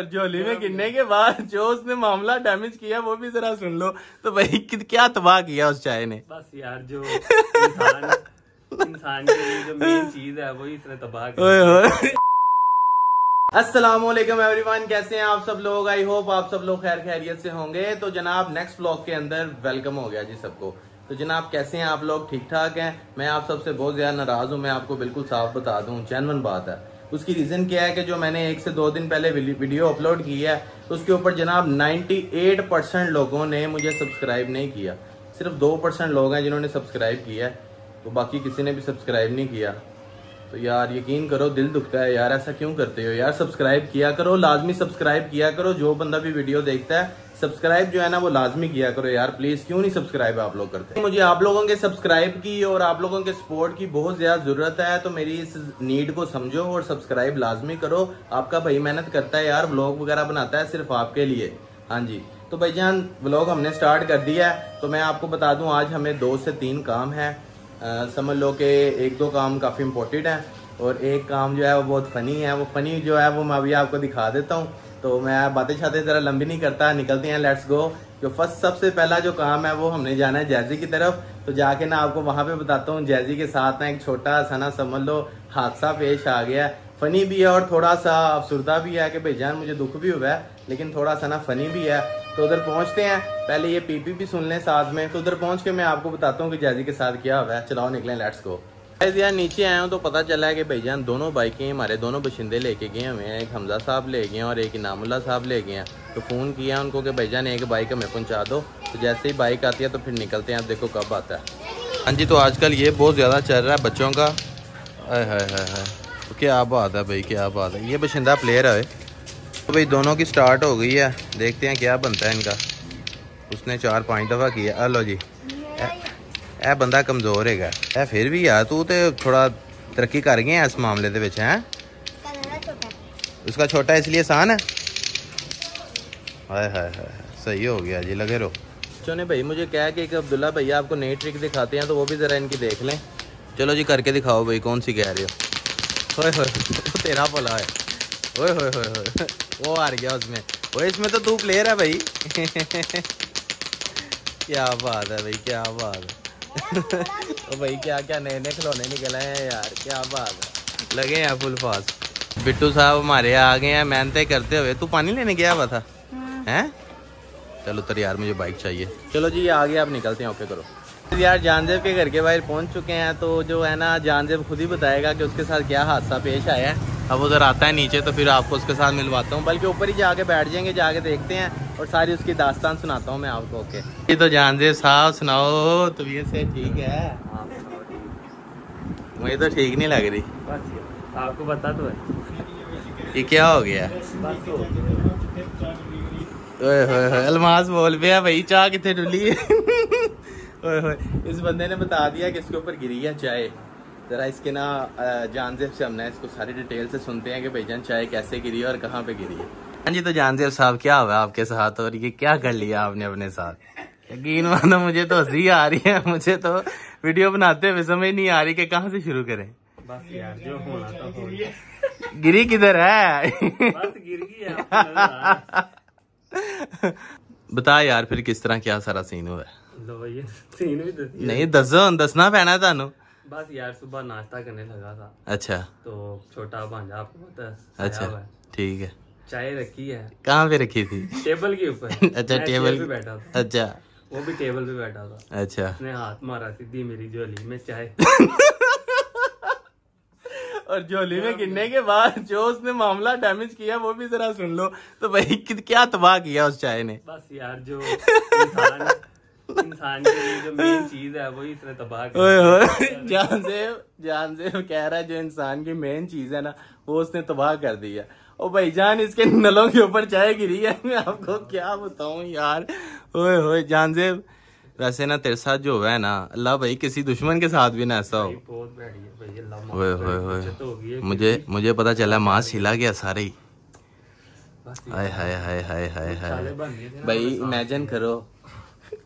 और झोली में गिरने के बाद जो उसने मामला डैमेज किया वो भी जरा सुन लो। तो भाई क्या तबाह किया उस चाय ने। बस यार जो इंसान के लिए जो मेन चीज है वही इसने तबाह किया। अस्सलामुअलैकुम एवरीवन, कैसे हैं आप सब लोग। आई होप आप सब लोग खैर खैरियत से होंगे। तो जनाब नेक्स्ट व्लॉग के अंदर वेलकम हो गया जी सबको। तो जनाब कैसे हैं आप लोग, ठीक ठाक हैं। मैं आप सबसे बहुत ज़्यादा नाराज़ हूँ, मैं आपको बिल्कुल साफ बता दूँ, जेन्युइन बात है। उसकी रीज़न क्या है कि जो मैंने 1 से 2 दिन पहले वीडियो अपलोड की है उसके ऊपर जनाब 98% लोगों ने मुझे सब्सक्राइब नहीं किया। सिर्फ 2% लोग हैं जिन्होंने सब्सक्राइब किया है, तो बाकी किसी ने भी सब्सक्राइब नहीं किया। तो यार यकीन करो दिल दुखता है यार, ऐसा क्यों करते हो यार। सब्सक्राइब किया करो, लाजमी सब्सक्राइब किया करो। जो बंदा भी वीडियो देखता है सब्सक्राइब जो है ना वो लाजमी किया करो यार प्लीज। क्यों नहीं सब्सक्राइब आप लोग करते। मुझे आप लोगों के सब्सक्राइब की और आप लोगों के सपोर्ट की बहुत ज्यादा जरूरत है। तो मेरी इस नीड को समझो और सब्सक्राइब लाजमी करो। आपका भाई मेहनत करता है यार, व्लॉग वगैरह बनाता है सिर्फ आपके लिए। हाँ जी, तो भाईजान व्लॉग हमने स्टार्ट कर दिया है। तो मैं आपको बता दूं आज हमें 2 से 3 काम है। समझ लो कि 1-2 काम काफ़ी इम्पोर्टेंट है और एक काम जो है वो बहुत फ़नी है। वो फ़नी जो है वो मैं अभी आपको दिखा देता हूँ। तो मैं बातें शातें ज़रा लंबी नहीं करता, निकलते हैं, लेट्स गो। जो फर्स्ट सबसे पहला जो काम है वो हमने जाना है जैज़ी की तरफ। तो जाके ना आपको वहाँ पे बताता हूँ जैज़ी के साथ ना एक छोटा सा ना समझ लो हादसा पेश आ गया। फ़नी भी है और थोड़ा सा अफसरदा भी है कि भाई जान मुझे दुख भी हुआ है लेकिन थोड़ा सा ना फ़नी भी है। तो उधर पहुंचते हैं, पहले ये पीपी भी सुन लें साथ में। तो उधर पहुंच के मैं आपको बताता हूँ कि जैज़ी के साथ क्या हुआ है। चलाओ निकलें, लेट्स गो। यार नीचे आया हूँ तो पता चला है कि भाईजान दोनों बाइकें हमारे दोनों बशिंदे लेके गए हुए हैं। एक हमजा साहब ले गए हैं और एक इनामुल्ला साहब ले गए हैं। तो फ़ोन किया उनको कि भाईजान एक बाइक हमें पहुँचा दो। तो जैसे ही बाइक आती है तो फिर निकलते हैं, आप देखो कब आता है। हाँ जी, तो आजकल ये बहुत ज़्यादा चल रहा है बच्चों का। हाय हाय हाय, क्या बात है भाई, क्या बात है। ये बशिंदा प्लेयर है। तो भाई दोनों की स्टार्ट हो गई है, देखते हैं क्या बनता है इनका। उसने 4-5 दफ़ा किया। अलो जी, ए बंदा कमज़ोर है ए, फिर भी यार तू तो थोड़ा तरक्की कर गए इस मामले के हैं। उसका छोटा इसलिए आसान है। हाय हाय हाय, सही हो गया जी, लगे रहो। बच्चों ने भाई मुझे कहा कि अब्दुल्ला भैया आपको नई ट्रिक दिखाते हैं, तो वो भी ज़रा इनकी देख लें। चलो जी करके दिखाओ भाई, कौन सी कह रहे हो। ओए होए तेरा भला है, ओए होए होए वो हार गया उसमें। ओए इसमें तो तू प्लेयर है भाई। क्या बात है भाई, क्या बात है। तो भाई क्या क्या नए नए खिलौने निकले हैं यार, क्या बात है। लगे हैं फुल फास्ट। बिट्टू साहब हमारे आ गए हैं मेहनतें करते हुए। तू पानी लेने गया हुआ था हैं। चलो तर यार मुझे बाइक चाहिए। चलो जी आ गया, आप निकलते हैं, ओके करो। यार जानजेब के घर के बाहर पहुंच चुके हैं। तो जो है ना जानजेब खुद ही बताएगा कि उसके साथ क्या हादसा पेश आया है। अब उधर आता है नीचे तो फिर आपको उसके साथ मिलवाता हूँ, बल्कि ऊपर ही जाके बैठ जाएंगे, जाके देखते हैं और सारी उसकी दास्तान सुनाता हूँ मैं आपको। ओके ये तो जानजेब साहब सुनाओ, तबीयत से ठीक है। मुझे तो ठीक नहीं लग रही, आपको बता तो है ये क्या हो गया। अलमास बोल पे भाई चाह कितने डुली है। इस बंदे ने बता दिया कि इसके ऊपर गिरी है चाय। ज़रा इसके ना जानजेब से हमने इसको सारी डिटेल से सुनते हैं कि भाईजान चाय कैसे गिरी है और कहाँ पे गिरी है। हाँ जी, तो जानजेब साहब क्या हुआ आपके साथ और ये क्या कर लिया आपने अपने साथ। यकीन मानो मुझे तो हंसी आ रही है, मुझे तो वीडियो बनाते हुए समझ नहीं आ रही कि कहाँ से शुरू करें। बस यार जो होना था हो गया। गिरी किधर है, बस गिर गई। बता यार फिर किस तरह क्या सारा सीन हुआ है। नहीं दसो, दसना पैना थानू। बस यार सुबह नाश्ता करने लगा था। अच्छा, तो छोटा भांजा आपको पता है। अच्छा ठीक है। चाय रखी है। कहाँ पे रखी थी। टेबल के ऊपर। अच्छा टेबल पे बैठा था। अच्छा वो भी टेबल पे बैठा था। अच्छा उसने हाथ मारा सीधी मेरी झोली में चाय। और झोली में गिरने के बाद जो उसने मामला डैमेज किया वो भी जरा सुन लो। तो भाई क्या तबाह किया उस चाय ने। बस यार जो इंसान के लिए जो मेन चीज है वही इसने तबाह किया। जानजेब कह रहा है जो इंसान की मेन चीज है ना वो उसने तबाह कर दिया। ओ भाईजान इसके नलों के ऊपर चाय गिरी है, मैं आपको क्या बताऊं यार। ओए होए जानजेब, वैसे ना तेरे साथ जो हुआ है ना, अल्लाह भाई किसी दुश्मन के साथ भी ना ऐसा हो। बहुत बढ़िया भाई, मुझे पता चला मांस हिला गया सारे ही। हाय हाय हाय हाय हाय हाय भाई, इमेजिन करो,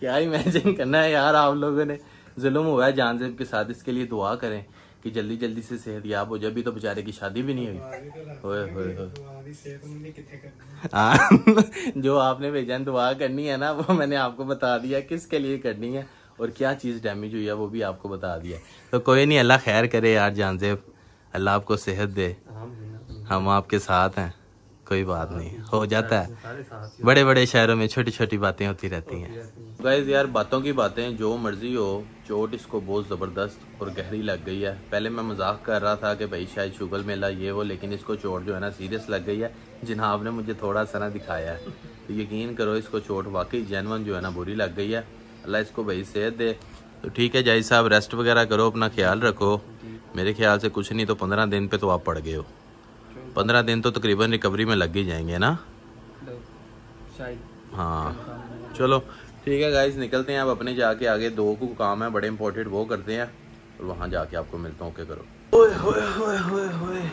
क्या इमेजिन करना है यार आप लोगों ने। जुल्म हुआ है जानजेब के साथ, इसके लिए दुआ करें कि जल्दी जल्दी से सेहतयाब हो जाए, भी तो बेचारे की शादी भी नहीं हुई। जो आपने भेजा दुआ करनी है ना वो मैंने आपको बता दिया किसके लिए करनी है और क्या चीज़ डैमेज हुई है वो भी आपको बता दिया। तो कोई नहीं, अल्लाह खैर करे यार जानजेब, अल्लाह आपको सेहत दे, हम आपके साथ हैं, कोई बात नहीं, हो जाता है। बड़े बड़े शहरों में छोटी छोटी बातें होती रहती हैं। गाइस यार बातों की बातें, जो मर्जी हो, चोट इसको बहुत ज़बरदस्त और गहरी लग गई है। पहले मैं मजाक कर रहा था कि भाई शायद शुगर मेला ये वो, लेकिन इसको चोट जो है ना सीरियस लग गई है। जनाब ने मुझे थोड़ा सा ना दिखाया है तो यकीन करो इसको चोट वाकई जैनवन जो है ना बुरी लग गई है। अल्लाह इसको भाई सेहत दे। तो ठीक है जाहिर साहब, रेस्ट वगैरह करो, अपना ख्याल रखो। मेरे ख्याल से कुछ नहीं तो 15 दिन पे तो आप पड़ गए हो, 15 दिन तो तकरीबन रिकवरी में लग ही जाएंगे ना शायद। हाँ चलो ठीक है गाइस, निकलते हैं अब अपने, जाके आगे 2 को काम है बड़े इंपॉर्टेंट, वो करते हैं और वहाँ जाके आपको मिलता हूँ। ओके करो। ओए होए होए होए होए।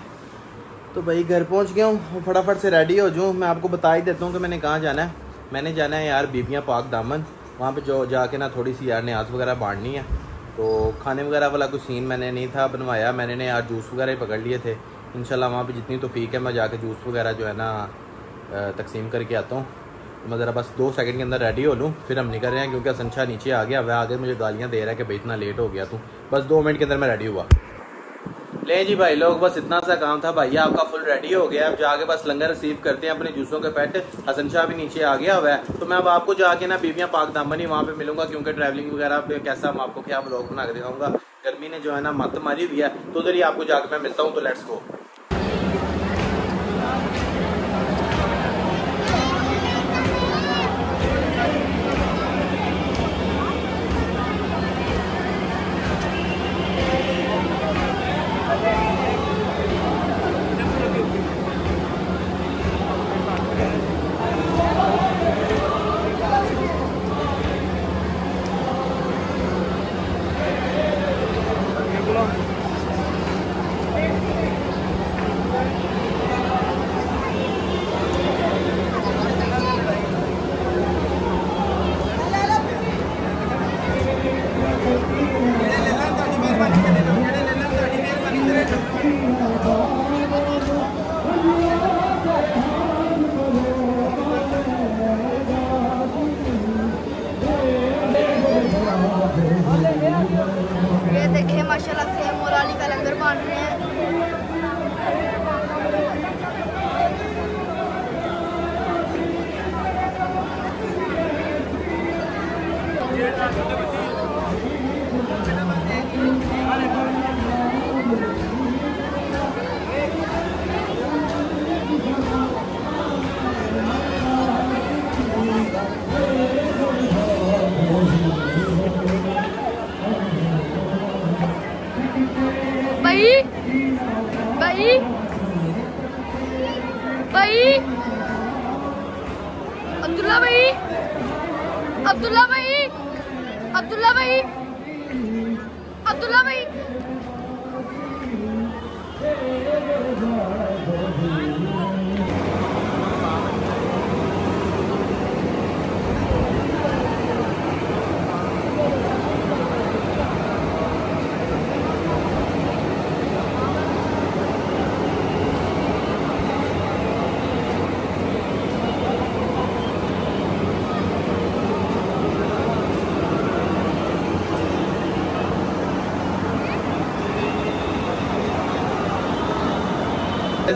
तो भाई घर पहुँच गया हूँ, फटाफट से रेडी हो जाऊँ। मैं आपको बता ही देता हूँ कि मैंने कहाँ जाना है। मैंने जाना है यार बीबियाँ पाक दामन, वहाँ पे जो जाके ना थोड़ी सी यार न्याज वगैरह बांटनी है। तो खाने वगैरह वाला कुछ सीन मैंने नहीं था बनवाया, मैंने ने यार जूस वगैरह ही पकड़ लिए थे। इंशाल्लाह वहाँ पे जितनी तौफीक है मैं जाके जूस वगैरह जो है ना तकसीम करके आता हूँ। तो मैं ज़रा बस 2 सेकंड के अंदर रेडी हो लूँ, फिर हम निकल रहे हैं क्योंकि असंशा नीचे आ गया। वह आगे मुझे गालियाँ दे रहा है कि भाई इतना लेट हो गया तू। बस 2 मिनट के अंदर मैं रेडी हुआ। ले जी भाई लोग, बस इतना सा काम था, भैया आपका फुल रेडी हो गया। अब जाके बस लंगर रिसीव करते हैं अपने जूसों के पैट। हसन शाह भी नीचे आ गया हुआ है। तो मैं अब आपको जाके ना बीबियाँ पाक दामनी वहाँ पे मिलूंगा क्योंकि ट्रैवलिंग वगैरह पे कैसा हम आपको क्या ब्लॉग बना के दिखाऊंगा। गर्मी ने जो है ना मत मारी हुई है, तो उधर ही आपको जाके मैं मिलता हूँ। तो लेट्स गो।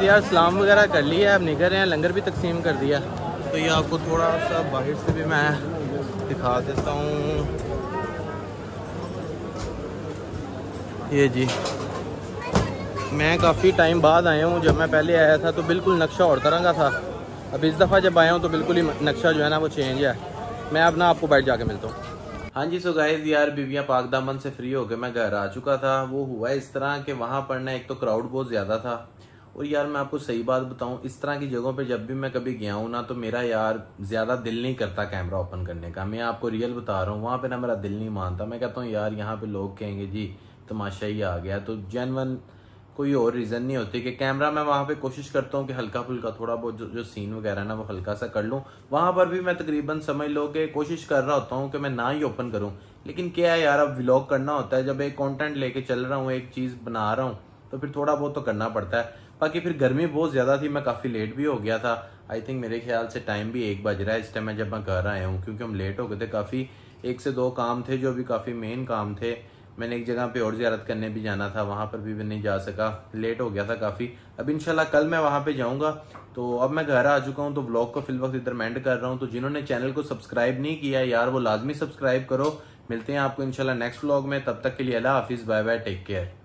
यार सलाम वगैरह कर लिया है, अब निकल रहे हैं, लंगर भी तकसीम कर दिया। तो ये आपको थोड़ा सा बाहर से भी मैं दिखा देता हूँ। ये जी मैं काफ़ी टाइम बाद आया हूँ, जब मैं पहले आया था तो बिल्कुल नक्शा और तरह का था, अब इस दफ़ा जब आया हूँ तो बिल्कुल ही नक्शा जो है ना वो चेंज है। मैं अब ना आपको बैठ जाके मिलता हूँ। हाँ जी सो गाइस यार बीबियाँ पाक दामन से फ्री होकर मैं घर आ चुका था। वो हुआ इस तरह कि वहाँ पर ना एक तो क्राउड बहुत ज़्यादा था, और यार मैं आपको सही बात बताऊं, इस तरह की जगहों पे जब भी मैं कभी गया हूँ ना तो मेरा यार ज़्यादा दिल नहीं करता कैमरा ओपन करने का। मैं आपको रियल बता रहा हूँ, वहाँ पे ना मेरा दिल नहीं मानता। मैं कहता हूँ यार यहाँ पे लोग कहेंगे जी तमाशा ही आ गया, तो जेन्युइन कोई और रीज़न नहीं होती कि कैमरा। मैं वहाँ पे कोशिश करता हूँ कि हल्का फुल्का थोड़ा बहुत जो सीन वगैरह ना वो हल्का सा कर लूँ। वहाँ पर भी मैं तकरीबन समझ लो कि कोशिश कर रहा होता हूँ कि मैं ना ही ओपन करूँ, लेकिन क्या है यार, अब व्लॉग करना होता है। जब एक कंटेंट लेके चल रहा हूँ, एक चीज़ बना रहा हूँ, तो फिर थोड़ा बहुत तो करना पड़ता है। बाकी फिर गर्मी बहुत ज़्यादा थी, मैं काफ़ी लेट भी हो गया था। आई थिंक मेरे ख्याल से टाइम भी 1 बज रहा है इस टाइम जब मैं घर आया हूँ, क्योंकि हम लेट हो गए थे। काफ़ी 1 से 2 काम थे जो भी काफ़ी मेन काम थे। मैंने एक जगह पे और ज़ियारत करने भी जाना था, वहाँ पर भी मैं नहीं जा सका, लेट हो गया था काफ़ी। अब इंशाल्लाह कल मैं वहाँ पे जाऊँगा। तो अब मैं घर आ चुका हूँ, तो ब्लॉग को फिलहाल इधर एंड कर रहा हूँ। तो जिन्होंने चैनल को सब्सक्राइब नहीं किया यार, वो लाजमी सब्सक्राइब करो। मिलते हैं आपको इंशाल्लाह नेक्स्ट ब्लॉग में, तब तक के लिए अल्लाह हाफिज़, बाय बाय, टेक केयर।